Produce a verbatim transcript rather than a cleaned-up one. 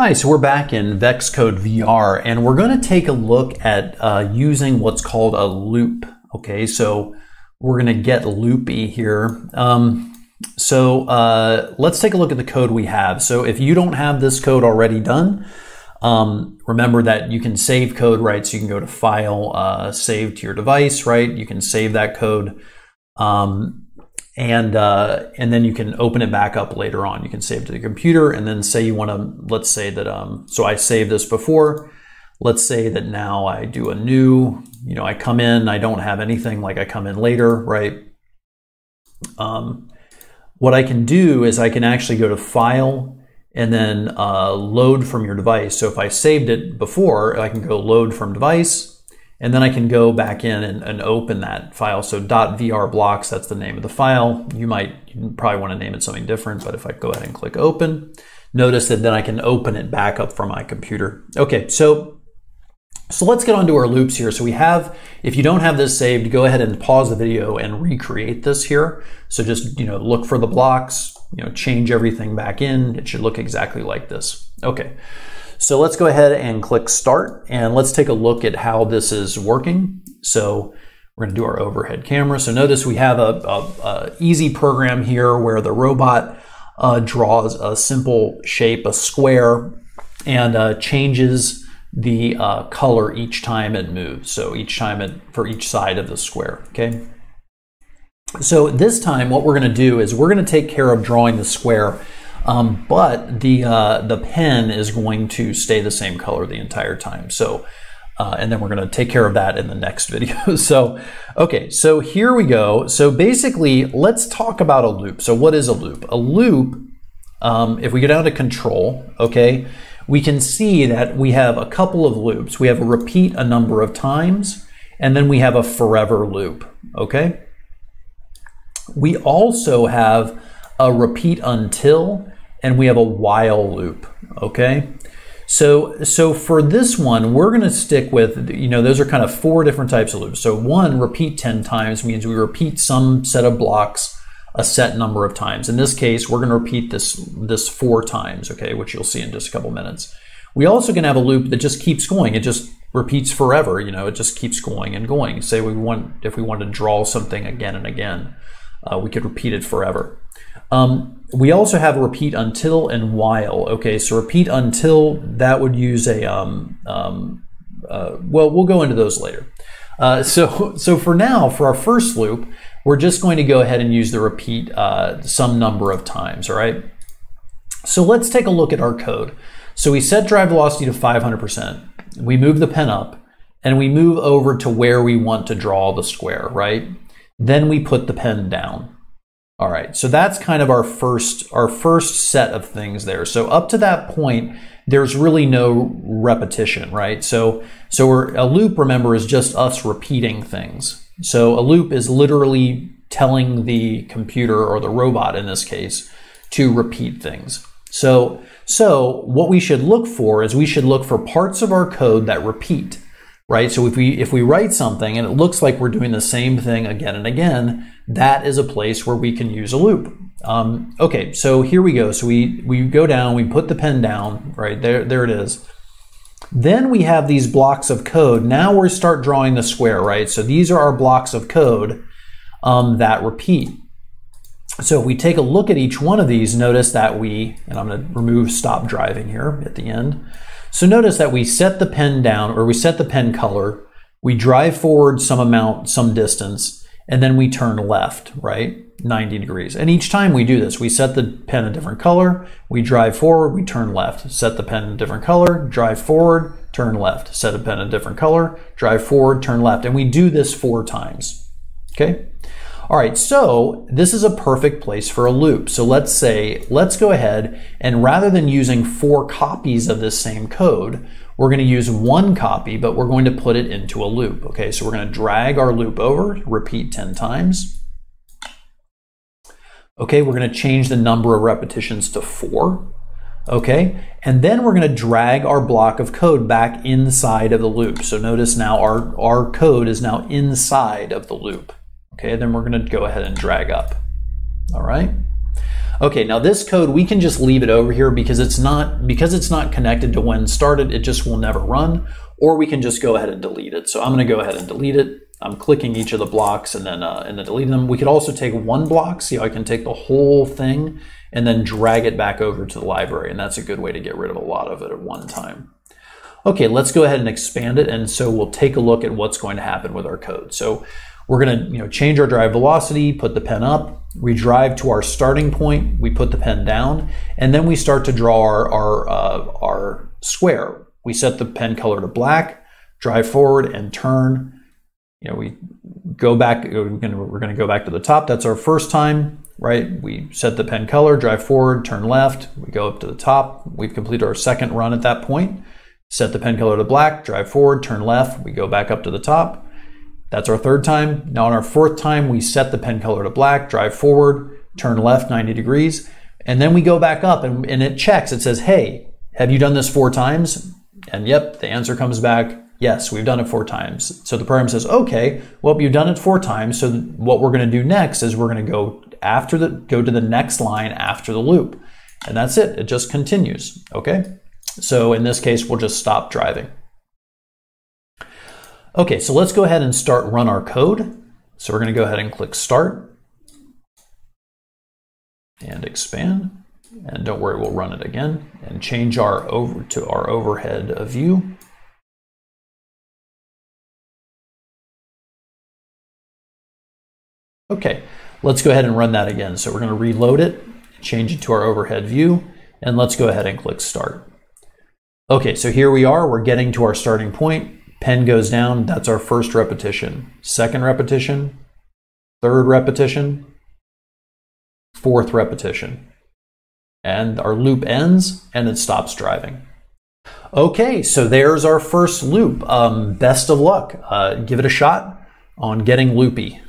Hi, so we're back in VEXcode V R, and we're going to take a look at uh, using what's called a loop. Okay, so we're going to get loopy here. Um, so uh, let's take a look at the code we have. So if you don't have this code already done, um, remember that you can save code, right? So you can go to File, uh, Save to your device, right? You can save that code, um, and uh, and then you can open it back up later on. You can save to the computer, and then say you want to. Let's say that. Um, so I saved this before. Let's say that now I do a new. You know, I come in. I don't have anything. Like I come in later, right? Um, what I can do is I can actually go to File. And then uh, load from your device. So if I saved it before, I can go load from device, and then I can go back in and, and open that file. So .vr blocks, that's the name of the file. You might you probably want to name it something different, but if I go ahead and click open, notice that then I can open it back up from my computer. Okay, so, so let's get onto our loops here. So we have, if you don't have this saved, go ahead and pause the video and recreate this here. So just, you know, look for the blocks, you know, change everything back in. It should look exactly like this. Okay, so let's go ahead and click start, and let's take a look at how this is working. So we're gonna do our overhead camera. So notice we have a, a, a easy program here where the robot uh, draws a simple shape, a square, and uh, changes the uh, color each time it moves. So each time it, for each side of the square, okay? So this time what we're going to do is we're going to take care of drawing the square, um, but the uh, the pen is going to stay the same color the entire time. So uh, and then we're going to take care of that in the next video. So okay, so here we go. So basically let's talk about a loop. So what is a loop? A loop, um, if we go down to control, okay, we can see that we have a couple of loops. We have a repeat a number of times, and then we have a forever loop, okay? We also have a repeat until, and we have a while loop, okay? So, so for this one, we're gonna stick with, you know, those are kind of four different types of loops. So one, repeat ten times means we repeat some set of blocks a set number of times. In this case, we're gonna repeat this, this four times, okay, which you'll see in just a couple minutes. We also can have a loop that just keeps going. It just repeats forever, you know, it just keeps going and going. Say we want, if we want to draw something again and again, Uh, we could repeat it forever. Um, we also have repeat until and while. Okay, so repeat until, that would use a, um, um, uh, well, we'll go into those later. Uh, so, so for now, for our first loop, we're just going to go ahead and use the repeat uh, some number of times, all right? So let's take a look at our code. So we set drive velocity to five hundred percent. We move the pen up, and we move over to where we want to draw the square, right? Then we put the pen down. All right, so that's kind of our first, our first set of things there. So up to that point, there's really no repetition, right? So, so we're, a loop, remember, is just us repeating things. So a loop is literally telling the computer, or the robot in this case, to repeat things. So, so what we should look for is we should look for parts of our code that repeat. Right, so if we if we write something and it looks like we're doing the same thing again and again, that is a place where we can use a loop. Um, okay, so here we go. So we we go down, we put the pen down. Right there, there it is. Then we have these blocks of code. Now we start drawing the square. Right, so these are our blocks of code um, that repeat. So if we take a look at each one of these, notice that we, and I'm going to remove stop driving here at the end. So notice that we set the pen down, or we set the pen color, we drive forward some amount, some distance, and then we turn left, right? ninety degrees. And each time we do this, we set the pen a different color, we drive forward, we turn left, set the pen a different color, drive forward, turn left, set the pen a different color, drive forward, turn left. And we do this four times, okay? All right, so this is a perfect place for a loop. So let's say, let's go ahead and rather than using four copies of this same code, we're gonna use one copy, but we're going to put it into a loop, okay? So we're gonna drag our loop over, repeat ten times. Okay, we're gonna change the number of repetitions to four, okay? And then we're gonna drag our block of code back inside of the loop. So notice now our, our code is now inside of the loop. Okay, then we're gonna go ahead and drag up, all right? Okay, now this code, we can just leave it over here because it's not because it's not connected to when started, it just will never run, or we can just go ahead and delete it. So I'm gonna go ahead and delete it. I'm clicking each of the blocks and then, uh, and then deleting them. We could also take one block, see how I can take the whole thing and then drag it back over to the library, and that's a good way to get rid of a lot of it at one time. Okay, let's go ahead and expand it, and so we'll take a look at what's going to happen with our code. So we're gonna you know, change our drive velocity, put the pen up, we drive to our starting point, we put the pen down, and then we start to draw our, our, uh, our square. We set the pen color to black, drive forward and turn. You know, we go back, we're gonna, we're gonna go back to the top, that's our first time, right? We set the pen color, drive forward, turn left, we go up to the top, we've completed our second run at that point, set the pen color to black, drive forward, turn left, we go back up to the top, that's our third time. Now on our fourth time, we set the pen color to black, drive forward, turn left ninety degrees, and then we go back up and, and it checks, it says, hey, have you done this four times? And yep, the answer comes back, yes, we've done it four times. So the program says, okay, well, you've done it four times, so what we're gonna do next is we're gonna go after the, go to the next line after the loop. And that's it, it just continues, okay? So in this case, we'll just stop driving. Okay, so let's go ahead and start run our code. So we're gonna go ahead and click start and expand. And don't worry, we'll run it again and change our over to our overhead view. Okay, let's go ahead and run that again. So we're gonna reload it, change it to our overhead view, and let's go ahead and click start. Okay, so here we are, we're getting to our starting point. Pen goes down, that's our first repetition. Second repetition, third repetition, fourth repetition. And our loop ends and it stops driving. Okay, so there's our first loop. Um, best of luck, uh, give it a shot on getting loopy.